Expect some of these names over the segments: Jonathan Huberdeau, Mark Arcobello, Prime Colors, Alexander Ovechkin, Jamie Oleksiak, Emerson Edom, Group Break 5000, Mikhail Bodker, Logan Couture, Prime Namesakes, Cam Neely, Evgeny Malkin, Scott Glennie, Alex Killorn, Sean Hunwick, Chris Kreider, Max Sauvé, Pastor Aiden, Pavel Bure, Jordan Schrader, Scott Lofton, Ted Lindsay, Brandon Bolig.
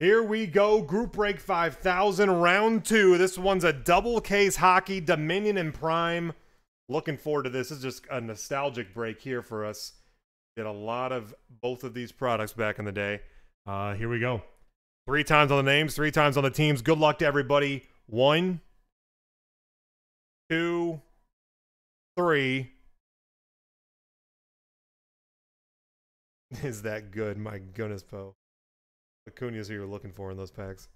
Here we go, Group Break 5000, round two. This one's a double case hockey, Dominion and Prime. Looking forward to this. This is just a nostalgic break here for us. Did a lot of both of these products back in the day. Here we go. 3 times on the names, 3 times on the teams. Good luck to everybody. 1, 2, 3. Is that good? My goodness, Poe. Acuna is who you're looking for in those packs.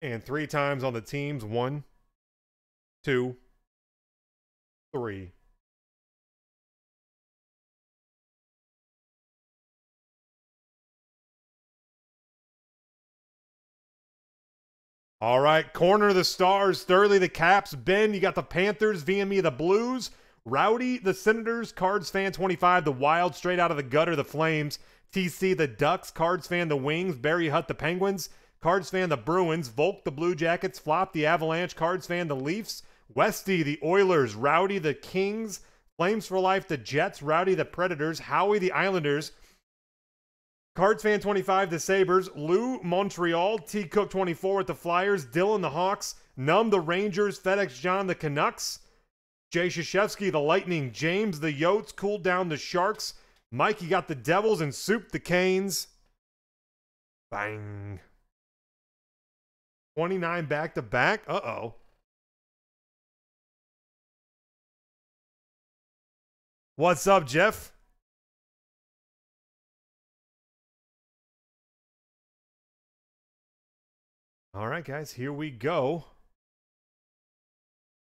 And 3 times on the teams. 1, 2, 3. All right. Corner the Stars. Thurley the Caps. Ben, you got the Panthers. VME the Blues. Rowdy the Senators. Cards fan 25. The Wild straight out of the gutter. The Flames. TC the Ducks, Cards fan the Wings, Barry Hutt the Penguins, Cards fan the Bruins, Volk the Blue Jackets, Flop the Avalanche, Cards fan the Leafs, Westy the Oilers, Rowdy the Kings, Flames for Life the Jets, Rowdy the Predators, Howie the Islanders, Cards fan 25 the Sabres, Lou Montreal, T Cook 24 at the Flyers, Dylan the Hawks, Numb the Rangers, FedEx John the Canucks, Jay Krzyzewski the Lightning, James the Yotes, Cool Down the Sharks, Mike, you got the Devils and Soup the Canes. Bang. 29 back-to-back. Uh-oh. What's up, Jeff? All right, guys. Here we go.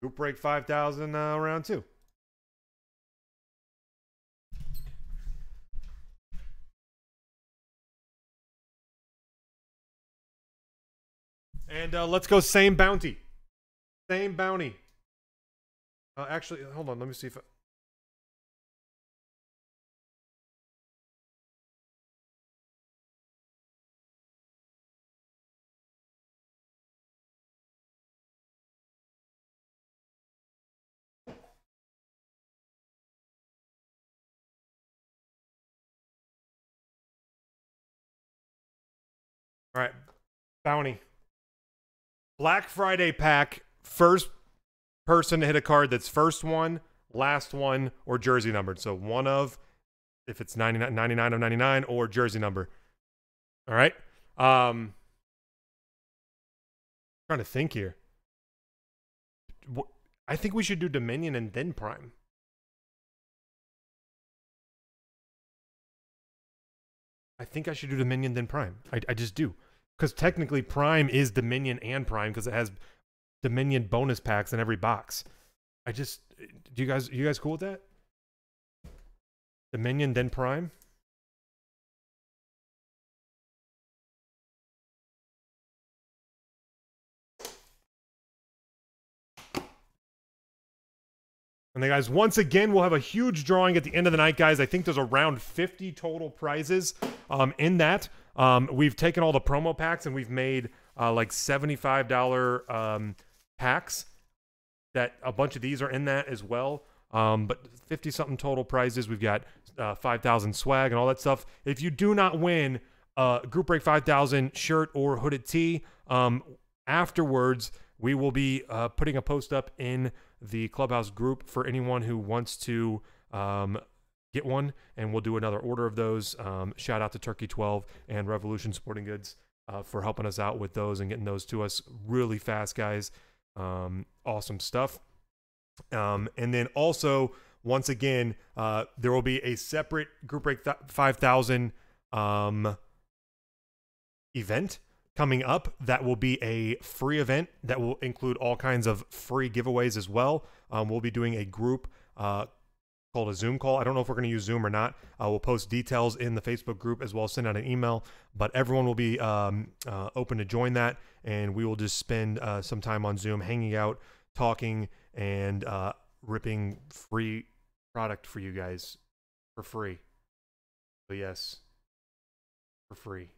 Group Break 5000 round two. And let's go same bounty. Same bounty. Actually, hold on. Let me see if... All right. Bounty. Black Friday pack, first person to hit a card that's first one, last one, or jersey numbered. So one of, if it's 99 of 99, or jersey number. All right. Trying to think here. I think we should do Dominion and then Prime. I think I should do Dominion then Prime. I just do. Because technically Prime is Dominion and Prime because it has Dominion bonus packs in every box. I just, you guys cool with that? Dominion then Prime? And then guys, once again, we'll have a huge drawing at the end of the night, guys. I think there's around 50 total prizes in that. We've taken all the promo packs and we've made like $75 packs. That a bunch of these are in that as well. But 50 something total prizes. We've got 5,000 swag and all that stuff. If you do not win a Group Break 5000 shirt or hooded tee, afterwards we will be putting a post up in the Clubhouse group for anyone who wants to get one, and we'll do another order of those. Shout out to Turkey 12 and Revolution Sporting Goods for helping us out with those and getting those to us really fast, guys. Awesome stuff. And then also, once again, there will be a separate Group Break 5000 event coming up. That will be a free event that will include all kinds of free giveaways as well. We'll be doing a group called a Zoom call. I don't know if we're going to use Zoom or not. We'll post details in the Facebook group as well as send out an email, but everyone will be open to join that, and we will just spend some time on Zoom hanging out, talking, and ripping free product for you guys for free. So yes, for free.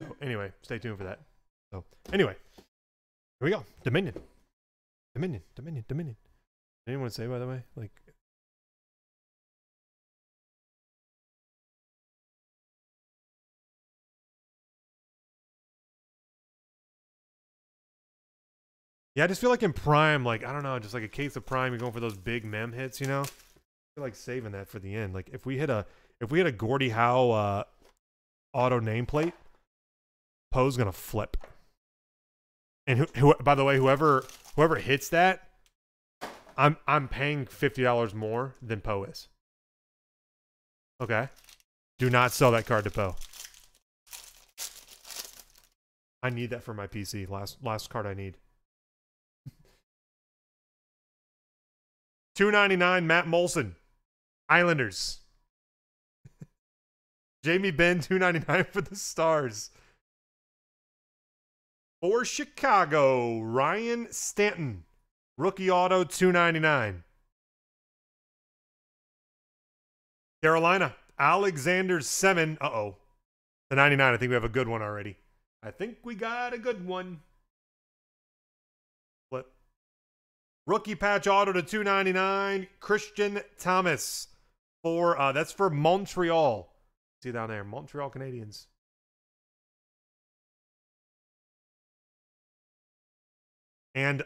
So anyway, stay tuned for that. So anyway, here we go. Dominion. Dominion, Dominion, Dominion. Anyone say, by the way? Like, Yeah, I just feel like in Prime, like, I don't know, just like a case of Prime, you're going for those big mem hits, you know? I feel like saving that for the end. Like, if we hit a Gordie Howe auto nameplate, Poe's gonna flip. And by the way, whoever hits that, I'm paying $50 more than Poe is. Okay. Do not sell that card to Poe. I need that for my PC. Last card I need. $2.99 Matt Molson. Islanders. Jamie Benn, $2.99 for the Stars. For Chicago, Ryan Stanton. Rookie auto, $2.99. Carolina, Alexander Semin. Uh-oh. The 99, I think we have a good one already. I think we got a good one. Flip. Rookie patch auto to $2.99. Christian Thomas. For that's for Montreal. See down there, Montreal Canadiens. And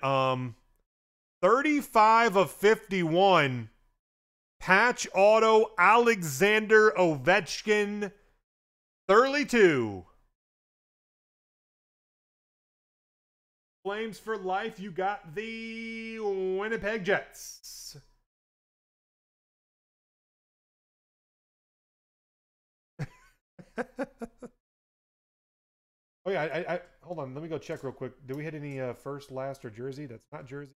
35 of 51. Patch auto Alexander Ovechkin. 32. Flames for life. You got the Winnipeg Jets. Oh yeah, I hold on. Let me go check real quick. Do we hit any first, last, or jersey? That's not jersey.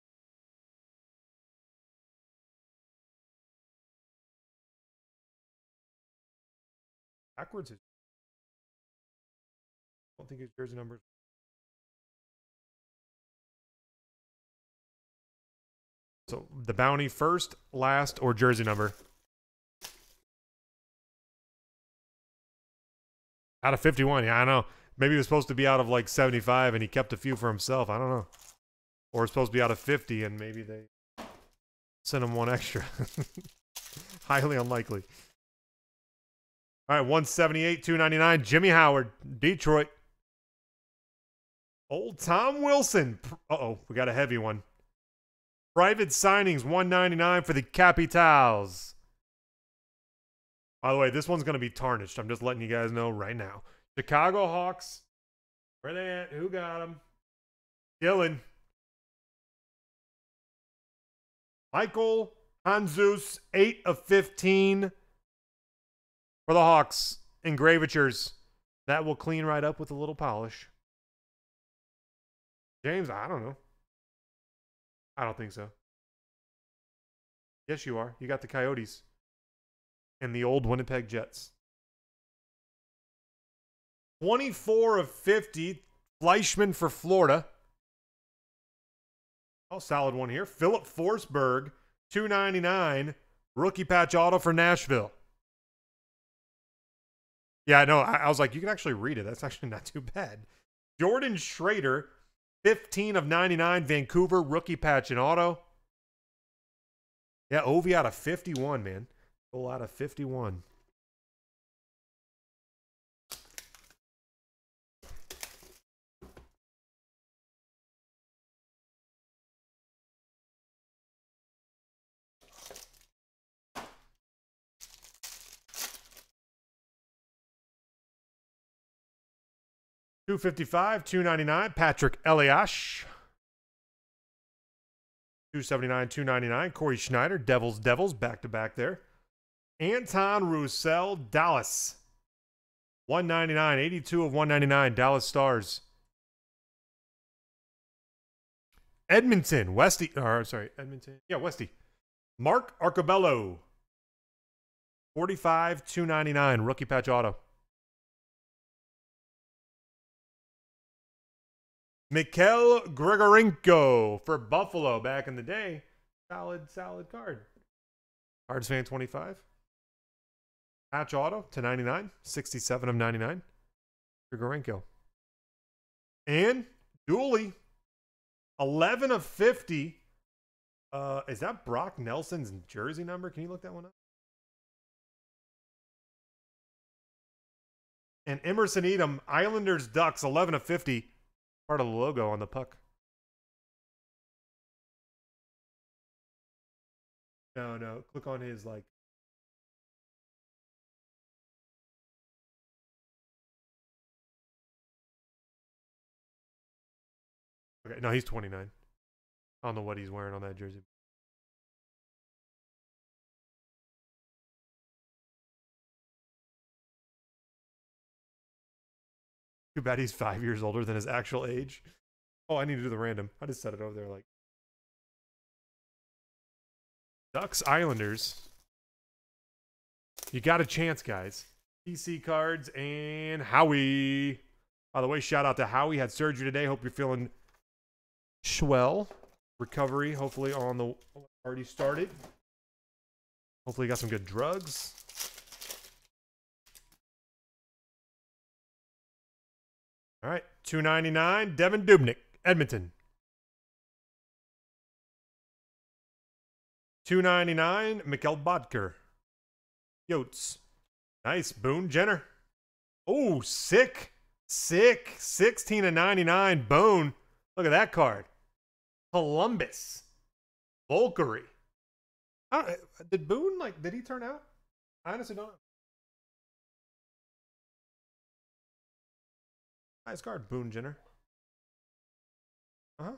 Backwards. I don't think it's jersey numbers. So the bounty first, last, or jersey number. Out of 51, yeah, I know. Maybe it was supposed to be out of like 75 and he kept a few for himself. I don't know. Or it's supposed to be out of 50 and maybe they sent him one extra. Highly unlikely. All right, 178, 299, Jimmy Howard, Detroit. Old Tom Wilson. Uh-oh, we got a heavy one. Private signings, $1.99 for the Capitals. By the way, this one's going to be tarnished. I'm just letting you guys know right now. Chicago Hawks. Where they at? Who got them? Dylan. Michael Hanzus, 8 of 15 for the Hawks. Engravatures. That will clean right up with a little polish. James, I don't know. I don't think so. Yes, you are. You got the Coyotes. And the old Winnipeg Jets. 24 of 50. Fleischman for Florida. Oh, solid one here. Philip Forsberg, $2.99. Rookie patch auto for Nashville. Yeah, no, I was like, you can actually read it. That's actually not too bad. Jordan Schrader, 15 of 99. Vancouver, rookie patch and auto. Yeah, Ovi out of 51, man. Goal out of 51. $2.55, $2.99, Patrick Elias. $2.79, $2.99, Corey Schneider, Devils, back-to-back there. Anton Roussel, Dallas. $1.99, 82 of 199, Dallas Stars. Edmonton, Westy. Or, sorry, Edmonton. Yeah, Westy. Mark Arcobello. 45, 299, rookie patch auto. Mikhail Grigorenko for Buffalo back in the day. Solid card. Cards fan 25. Patch auto to 99. 67 of 99. Grigorenko. And Dooley. 11 of 50. Is that Brock Nelson's jersey number? Can you look that one up? And Emerson Edom, Islanders Ducks, 11 of 50. Part of the logo on the puck. No. Click on his, like. Okay, no, he's 29. I don't know what he's wearing on that jersey. Too bad he's 5 years older than his actual age. Oh, I need to do the random. I just set it over there like. Ducks Islanders. You got a chance, guys. PC cards and Howie. By the way, shout out to Howie. Had surgery today. Hope you're feeling swell. Recovery, hopefully, on the already started. Hopefully, you got some good drugs. All right, $2.99. Devin Dubnik, Edmonton. $2.99, Mikhail Bodker. Yotes. Nice, Boone Jenner. Oh, sick. Sick. 16/99, Boone. Look at that card. Columbus. Volkery. Did Boone, like, did he turn out? I honestly don't know. Nice card, Boone Jenner. Uh-huh.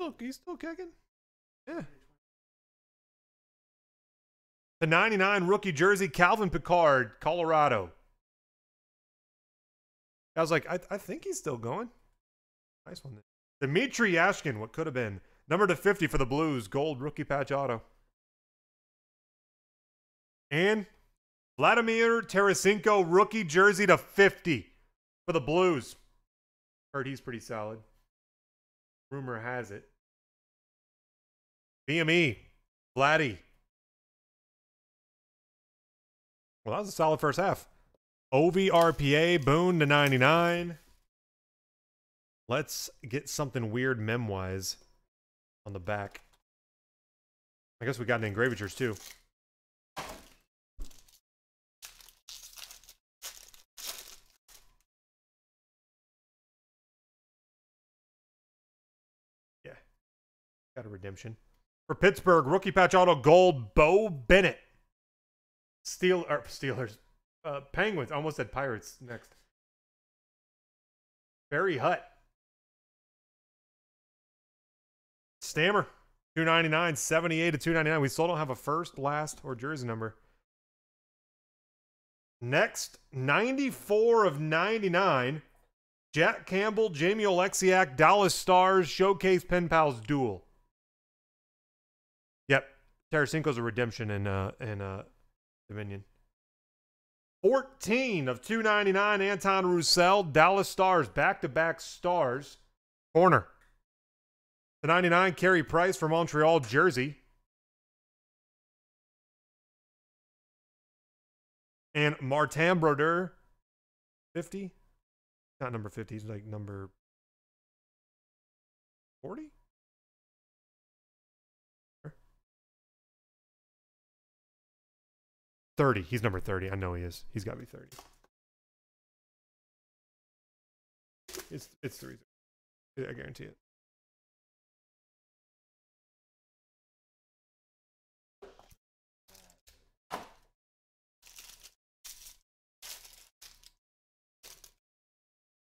Look, he's still kicking. Yeah. The 99 rookie jersey, Calvin Pickard, Colorado. I was like, I think he's still going. Nice one. Dmitry Yashkin, what could have been. Number to 50 for the Blues, gold rookie patch auto. And Vladimir Tarasenko, rookie jersey to 50 for the Blues. Heard he's pretty solid. Rumor has it. BME, Vladdy. Well, that was a solid first half. OVRPA, Boone to 99. Let's get something weird mem-wise on the back. I guess we got an engravitures too. Yeah. Got a redemption. For Pittsburgh, rookie patch auto gold, Bo Bennett. Penguins. Almost said Pirates next. Barry Hutt. Stammer. $2.99. 78 to $2.99. We still don't have a first, last, or jersey number. Next, 94 of 99. Jack Campbell, Jamie Oleksiak, Dallas Stars, Showcase Pen Pals Duel. Yep. Tarasenko's a redemption in Dominion. 14 of 299, Anton Roussel, Dallas Stars, back-to-back Stars. Corner. The 99, Carey Price for Montreal, jersey. And Martin Brodeur, 50. Not number 50, he's like number 40? He's number 30. I know he is. He's got to be 30. It's 30. I guarantee it.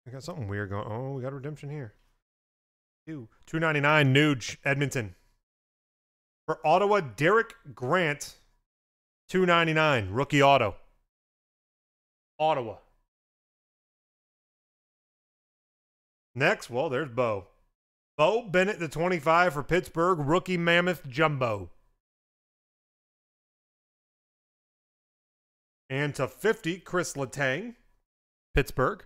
We got something weird going. Oh, we got a redemption here. $2.99 Nuge, Edmonton. For Ottawa, Derek Grant. $2.99 rookie auto. Ottawa. Next, well, there's Bo. Bo Bennett the 25 for Pittsburgh, rookie mammoth jumbo. And to 50, Chris Letang, Pittsburgh.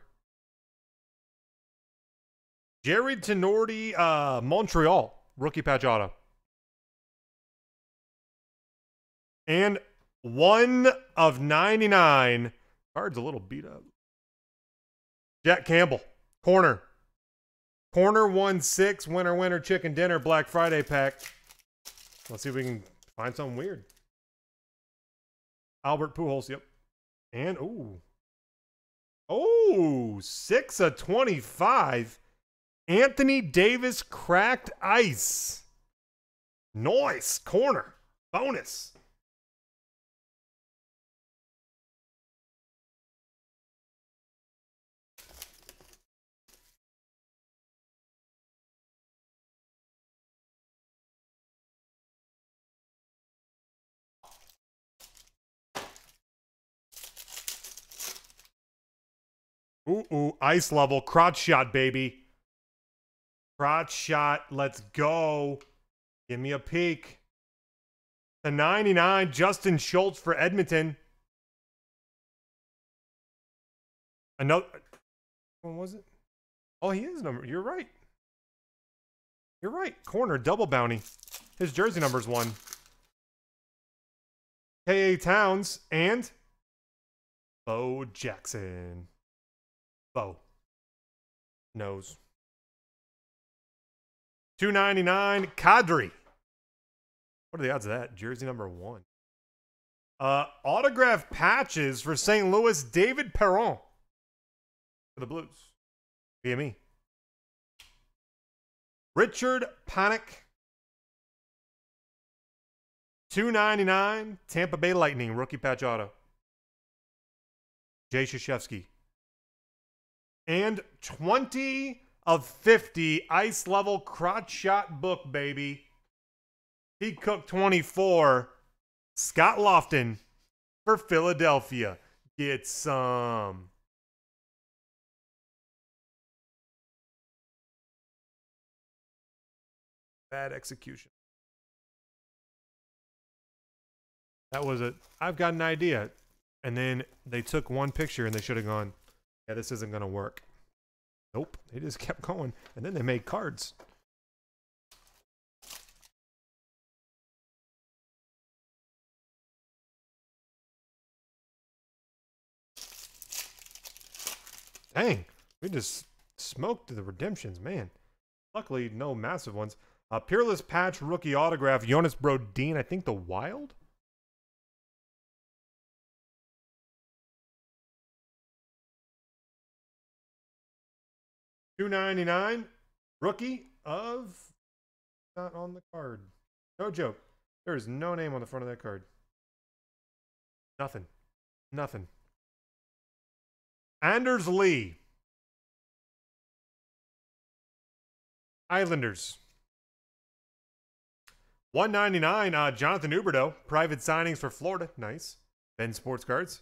Jared Tenorti, Montreal, rookie patch auto. And 1 of 99. Card's a little beat up. Jack Campbell. Corner. Corner 1-6, winner, winner, chicken dinner, Black Friday pack. Let's see if we can find something weird. Albert Pujols, yep. And, ooh. Oh, 6 of 25. Anthony Davis cracked ice. Nice. Corner. Bonus. Ooh, ooh, ice level. Crotch shot, baby. Crotch shot. Let's go. Give me a peek. The 99, Justin Schultz for Edmonton. Another. When was it? Oh, he is number. You're right. You're right. Corner, double bounty. His jersey number's 1. K.A. Towns and Bo Jackson. Bo. Nose. 299 Kadri. What are the odds of that? Jersey number 1. Autograph patches for St. Louis, David Perron. For the Blues. VME. Richard Panik. 299 Tampa Bay Lightning, rookie patch auto. Jay Krzyzewski. And 20 of 50 ice level crotch shot book, baby. He cooked 24. Scott Lofton for Philadelphia. Get some. Bad execution. That was a, I've got an idea. And then they took one picture and they should have gone, yeah, this isn't going to work. Nope. They just kept going. And then they made cards. Dang. We just smoked the redemptions, man. Luckily, no massive ones. Peerless Patch rookie autograph. Jonas Brodin, I think the Wild? $2.99, rookie of, not on the card. No joke. There is no name on the front of that card. Nothing. Nothing. Anders Lee. Islanders. $1.99, Jonathan Huberdeau. Private signings for Florida. Nice. Ben Sports Cards.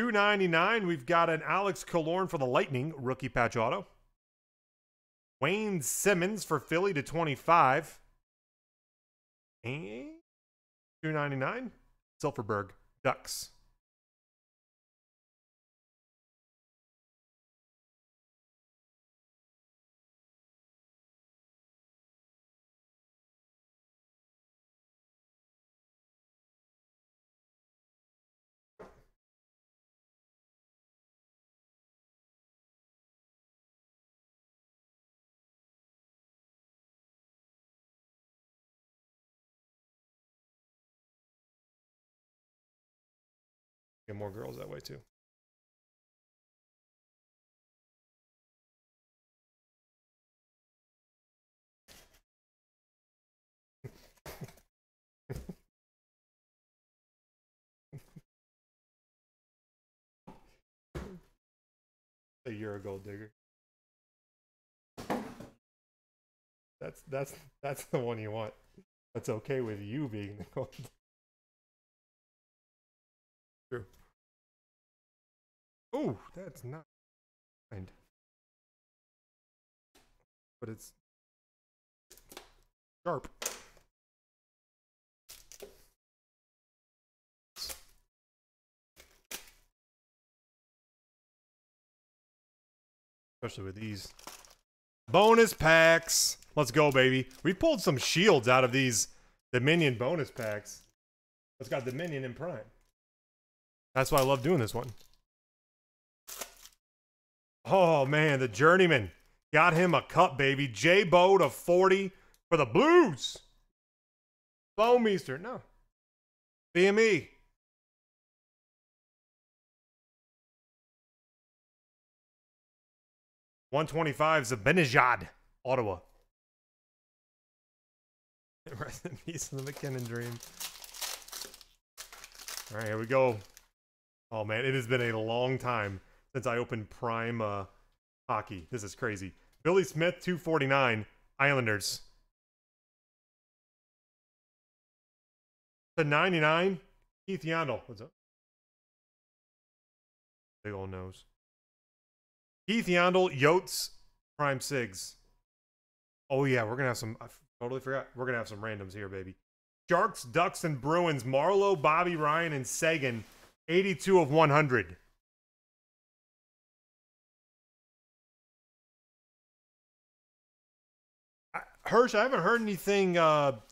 $2.99, we've got an Alex Killorn for the Lightning, rookie patch auto. Wayne Simmons for Philly to 25. And $2.99, Silverberg, Ducks. Get more girls that way too. You're a gold digger. That's the one you want. That's okay with you being the gold digger. True. Oh, that's not kind. But it's sharp. Especially with these bonus packs. Let's go, baby. We pulled some shields out of these Dominion bonus packs. It's got Dominion and Prime. That's why I love doing this one. Oh, man, the Journeyman. Got him a cup, baby. J-Bo to 40 for the Blues. Bo Meester. No. BME. $125 Zibanejad, Ottawa. Rest in peace of the McKinnon dream. All right, here we go. Oh, man, it has been a long time since I opened Prime Hockey. This is crazy. Billy Smith, 249, Islanders. To 99, Keith Yandel. What's up? Big old nose. Keith Yandel, Yotes, Prime Sigs. Oh, yeah, we're going to have some... I totally forgot. We're going to have some randoms here, baby. Sharks, Ducks, and Bruins. Marlowe, Bobby, Ryan, and Sagan. 82 of 100. Hirsch, I haven't heard anything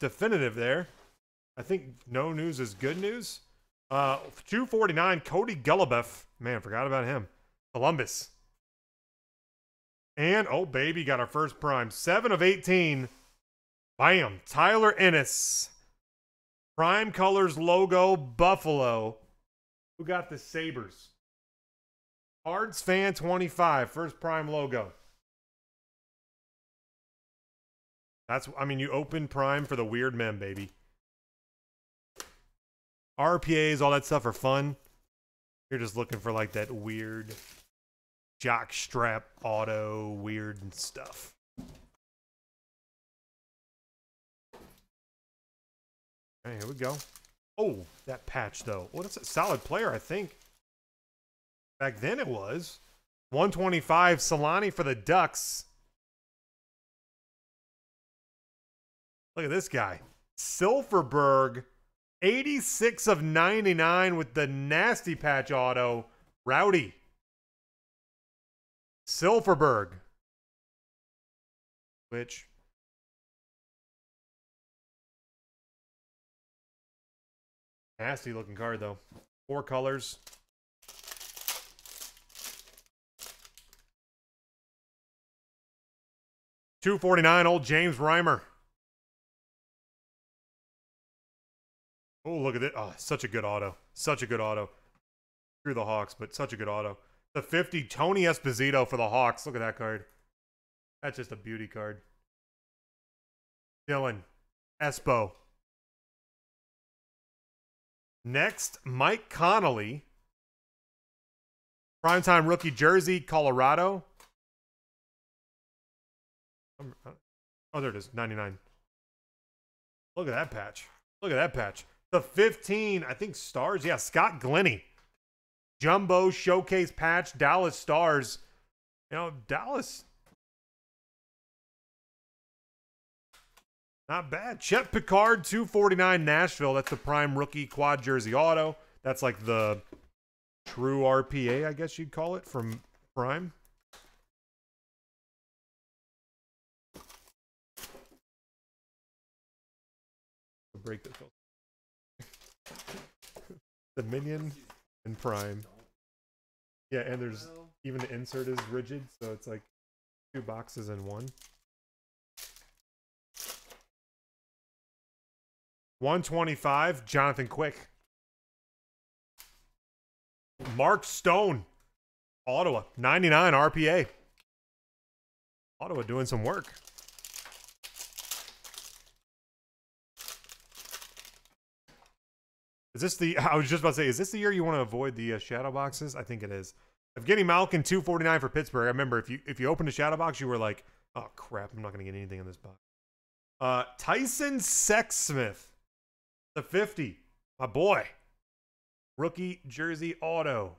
definitive there. I think no news is good news. 249, Cody Gullibeff. Man, forgot about him. Columbus. And, oh, baby, got our first prime. 7 of 18. Bam. Tyler Ennis. Prime Colors logo, Buffalo. Who got the Sabres? Cards fan 25. First prime logo. That's, I mean, you open prime for the weird men, baby. RPAs, all that stuff are fun. You're just looking for like that weird jock strap auto weird and stuff. All right, here we go. Oh, that patch though. Well, that's a solid player, I think. Back then it was. 125 Solani for the Ducks. Look at this guy. Silverberg, 86 of 99 with the nasty patch auto. Rowdy. Silverberg. Which... nasty looking card though. 4 colors. $249 old James Reimer. Oh, look at it. Oh, such a good auto. Such a good auto. Screw the Hawks, but such a good auto. The 50 Tony Esposito for the Hawks. Look at that card. That's just a beauty card. Dylan Espo. Next, Mike Connolly. Primetime rookie jersey, Colorado. Oh, there it is. 99. Look at that patch. Look at that patch. The 15, I think Stars. Yeah, Scott Glennie. Jumbo showcase patch, Dallas Stars. You know, Dallas. Not bad. Chet Picard, 249 Nashville. That's the prime rookie quad jersey auto. That's like the true RPA, I guess you'd call it, from Prime. Break the filter. Dominion and Prime. Yeah, and there's even the insert is rigid, so it's like 2 boxes in one. 125, Jonathan Quick. Mark Stone, Ottawa. 99, RPA. Ottawa doing some work. Is this the, I was just about to say, is this the year you want to avoid the shadow boxes? I think it is. Evgeny Malkin, 249 for Pittsburgh. I remember if you opened a shadow box, you were like, oh, crap, I'm not going to get anything in this box. Tyson Sexsmith. The 50, my boy. Rookie jersey auto.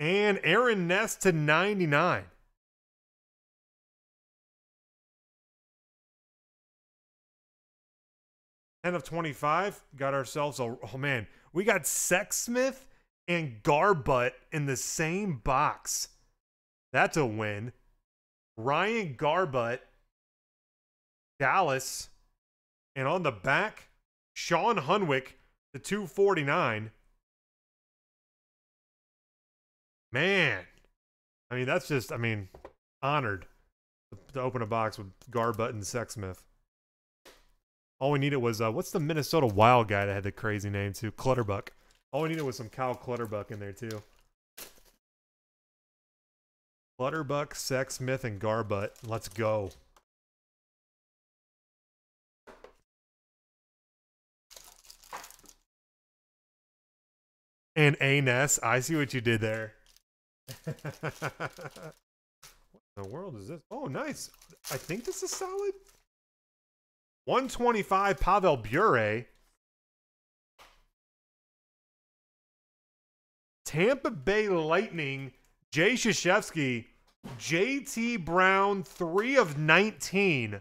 And Aaron Ness to 99. End of 25, got ourselves a, oh man, we got Sexsmith and Garbutt in the same box. That's a win. Ryan Garbutt, Dallas, and on the back, Sean Hunwick, the 249. Man, I mean, that's just, I mean, honored to open a box with Garbutt and Sexsmith. All we needed was, what's the Minnesota Wild guy that had the crazy name too? Clutterbuck. All we needed was some Kyle Clutterbuck in there too. Clutterbuck, Sexsmith, and Garbutt. Let's go. And A-Ness, I see what you did there. What in the world is this? Oh, nice. I think this is solid. 125 Pavel Bure. Tampa Bay Lightning, Jay Krzyzewski, JT Brown, 3/19.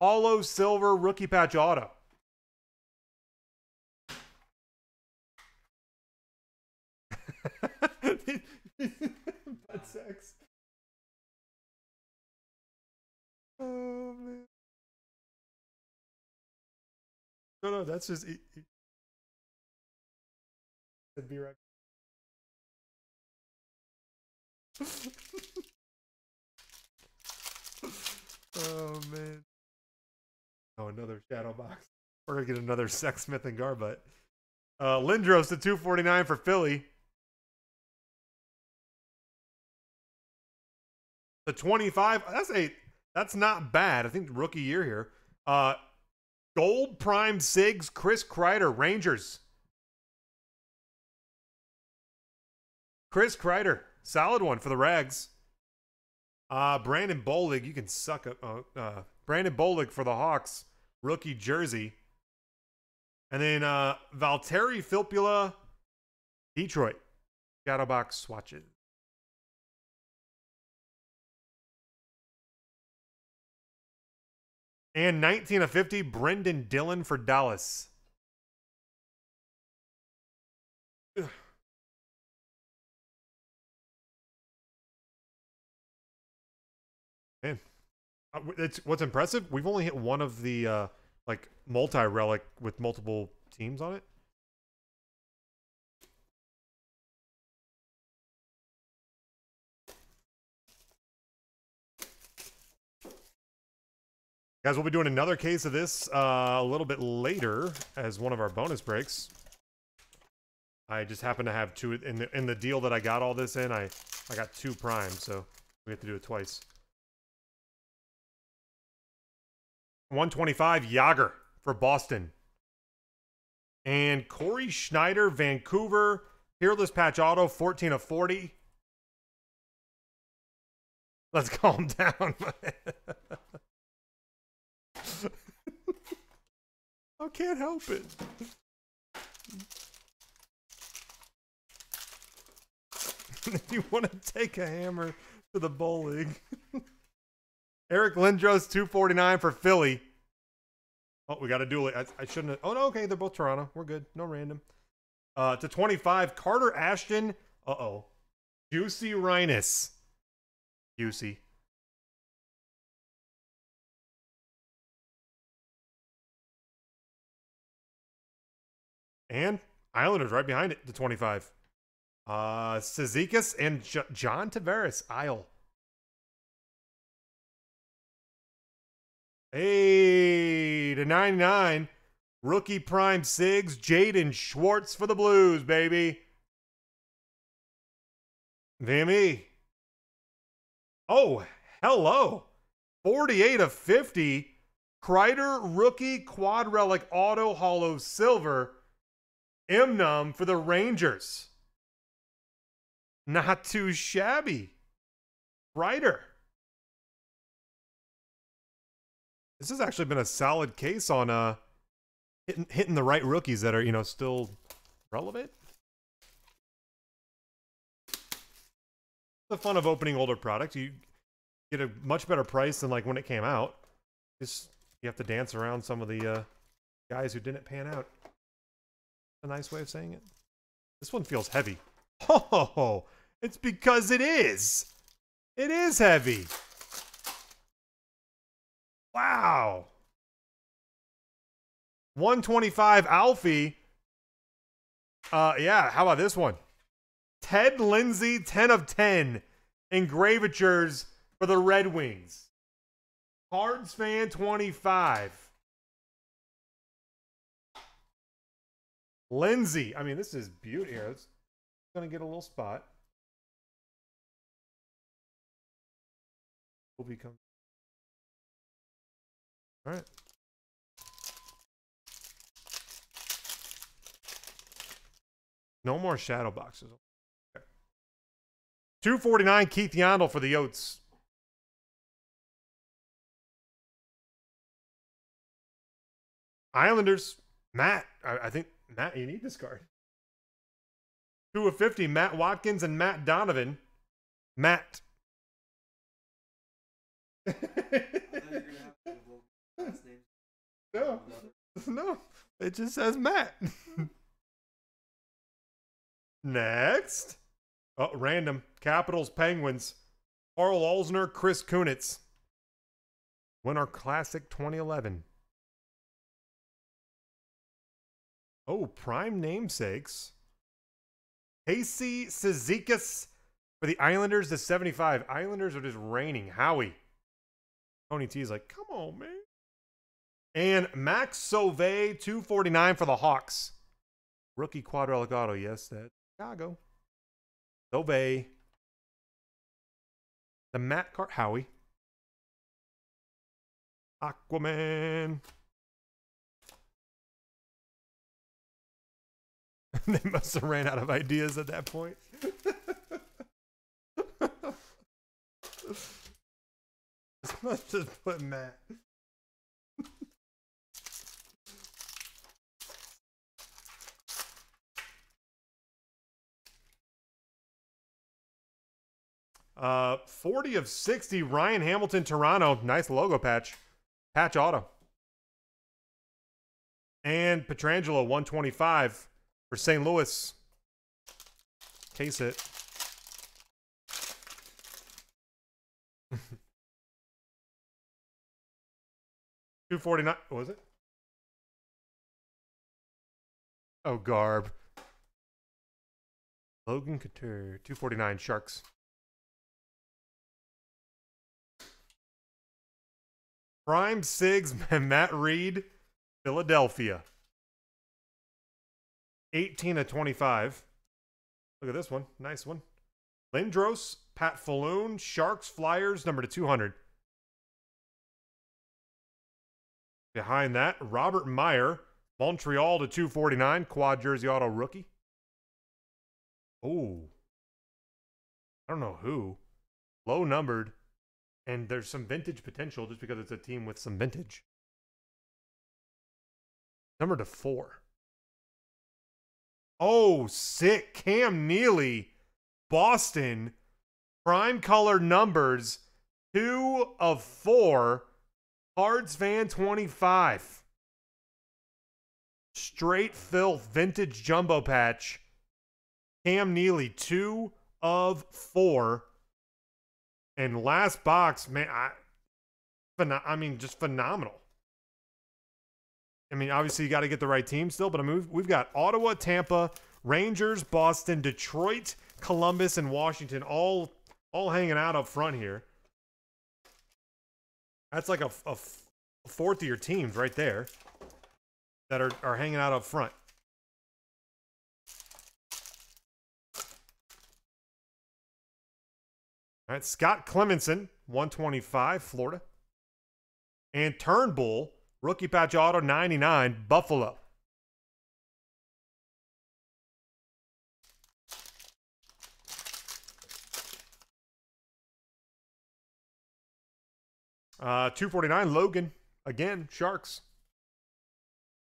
Hollow Silver Rookie Patch Auto. Butt sex. Oh man. No, that's just it'd be right. Oh man. Oh, another shadow box. We're gonna get another Sexsmith and Garbutt. Lindros to 249 for Philly. The 25, that's not bad. I think rookie year here. Gold Prime Sigs, Chris Kreider, Rangers. Chris Kreider, solid one for the Rags. Brandon Bolig, you can suck up. Brandon Bolig for the Hawks, rookie jersey. And then Valtteri Filppula, Detroit. Shadow box swatches. And 19/50, Brendan Dillon for Dallas. Ugh. Man, it's what's impressive. We've only hit one of the like multi-relic with multiple teams on it. Guys, we'll be doing another case of this a little bit later as one of our bonus breaks. I just happen to have two in the deal that I got all this in. I got two primes, so we have to do it twice. 125 Yager for Boston. And Corey Schneider, Vancouver. Peerless Patch Auto, 14/40. Let's calm down. I can't help it. If you want to take a hammer to the bowling. Eric Lindros, 249 for Philly. Oh, we got a duel. I shouldn't have. Oh, no, okay. They're both Toronto. We're good. No random. To 25, Carter Ashton. Uh-oh. Juicy Reines. Juicy. And Islanders right behind it, the 25. Cizikas and John Tavares, Isle. Hey, to 99. Rookie Prime Sigs, Jaden Schwartz for the Blues, baby. VME. Oh, hello. 48/50. Kreider Rookie Quad Relic Auto Hollow Silver. Imnum for the Rangers. Not too shabby. Brighter. This has actually been a solid case on hitting the right rookies that are, you know, still relevant. The fun of opening older products. You get a much better price than like when it came out. Just you have to dance around some of the guys who didn't pan out. A nice way of saying it. This one feels heavy. Oh, it's because it is. It is heavy. Wow. 125 Alfie. Yeah, how about this one? Ted Lindsay, 10/10. Engravatures for the Red Wings. Cards fan 25. Lindsay. I mean, this is beauty here. It's going to get a little spot. Will become. All right. No more shadow boxes. Okay. 249 Keith Yandel for the Yotes. Islanders, Matt. I think, Matt, you need this card. 2/50, Matt Watkins and Matt Donovan. Matt. No, it just says Matt. Next. Oh, random. Capitals, Penguins. Carl Alsner, Chris Kunitz. Winner Classic 2011. Oh, Prime Namesakes. Casey Cizikas for the Islanders to 75. Islanders are just raining. Howie. Tony T is like, come on, man. And Max Sauvé, 249 for the Hawks. Rookie quadrilic auto. Yes, that's Chicago. Sauvé. The Matt Cart. Howie. Aquaman. They must have ran out of ideas at that point. Let's just put Matt. Uh, 40/60 Ryan Hamilton, Toronto. Nice logo patch. Patch auto. And Petrangelo, 125. For St. Louis, case it. $249. What was it? Oh, Garb. Logan Couture. $249. Sharks. Prime Sigs. Matt Reed. Philadelphia. 18/25. Look at this one. Nice one. Lindros, Pat Falloon, Sharks, Flyers, number to 200. Behind that, Robert Meyer, Montreal to 249, quad jersey auto rookie. Oh. I don't know who. Low numbered. And there's some vintage potential just because it's a team with some vintage. Number to 4. Oh, sick. Cam Neely, Boston, prime color numbers, 2/4, cards fan 25. Straight filth, vintage jumbo patch. Cam Neely, 2/4. And last box, man, I mean, just phenomenal. I mean, obviously, you got to get the right team still, but I mean, we've got Ottawa, Tampa, Rangers, Boston, Detroit, Columbus, and Washington all hanging out up front here. That's like a fourth of your teams right there that are hanging out up front. All right, Scott Clemenson, 125, Florida. And Turnbull. Rookie patch auto, 99, Buffalo. $249, Logan. Again, Sharks.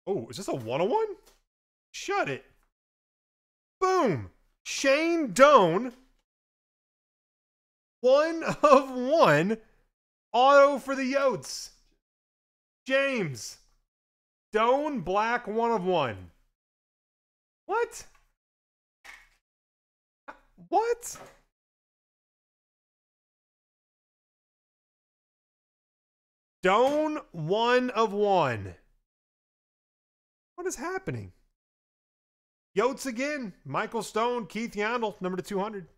Oh, is this a 101? Shut it. Boom. Shane Doan. 1/1. Auto for the Yotes. James. Doan Black, 1/1. What? What? Doan, 1/1. What is happening? Yotes again. Michael Stone, Keith Yandel, number to 200.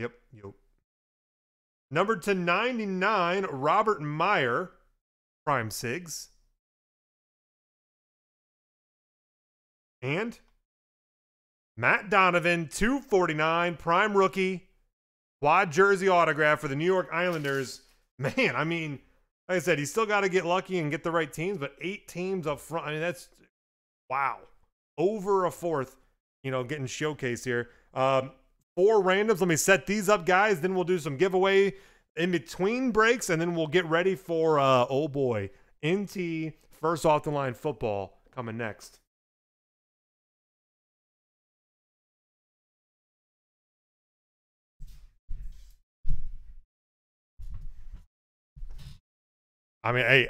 Yep. Yep. Numbered to 99, Robert Meyer, Prime Sigs. And Matt Donovan, 249, Prime Rookie, quad jersey autograph for the New York Islanders. Man, I mean, like I said, he's still got to get lucky and get the right teams, but 8 teams up front. I mean, that's, wow. Over a fourth, you know, getting showcased here. 4 randoms. Let me set these up, guys. Then we'll do some giveaway in between breaks, and then we'll get ready for, oh boy, NT first off the line football coming next. I mean, hey,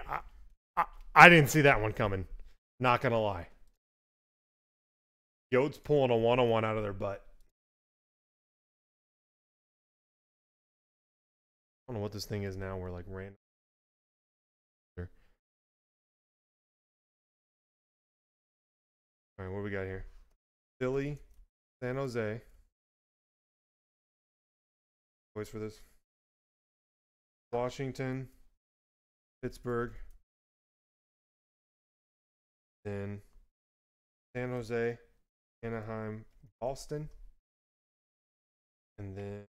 I didn't see that one coming. Not going to lie. Yode's pulling a one-on-one out of their butt. I don't know what this thing is now. We're like random. All right, what do we got here? Philly, San Jose. Voice for this. Washington. Pittsburgh, then San Jose, Anaheim, Boston, and then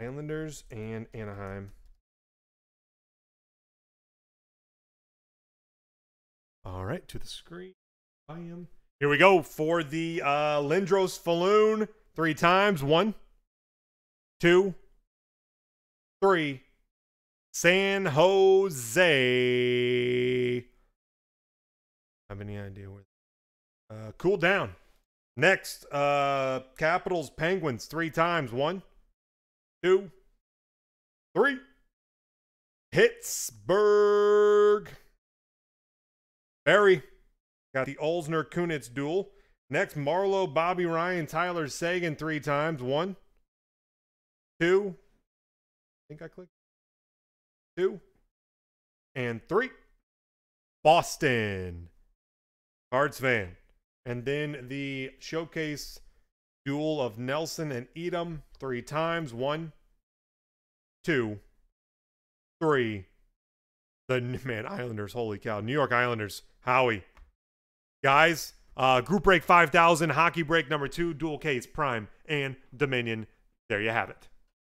Islanders and Anaheim. All right, to the screen. I am. Here we go for the Lindros Falloon 3 times. 1, 2, 3. San Jose. Have any idea where? Cool down. Next, Capitals Penguins 3 times. 1, 2, 3. Pittsburgh. Barry got the Olsner Kunitz duel. Next, Marlowe, Bobby Ryan, Tyler Seguin 3 times. 1, 2. I think I clicked. 2, and 3. Boston. Cards fan. And then the showcase duel of Nelson and Edom 3 times. 1, 2, 3. The man, Islanders. Holy cow. New York Islanders. Howie. Guys, Group Break 5000, Hockey Break number 2, dual case, Prime and Dominion. There you have it.